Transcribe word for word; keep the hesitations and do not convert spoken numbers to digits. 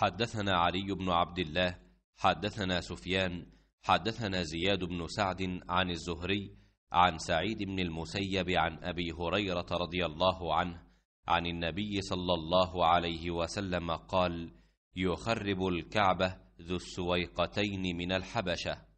حدثنا علي بن عبد الله حدثنا سفيان حدثنا زياد بن سعد عن الزهري عن سعيد بن المسيب عن أبي هريرة رضي الله عنه عن النبي صلى الله عليه وسلم قال: يخرب الكعبة ذو السويقتين من الحبشة.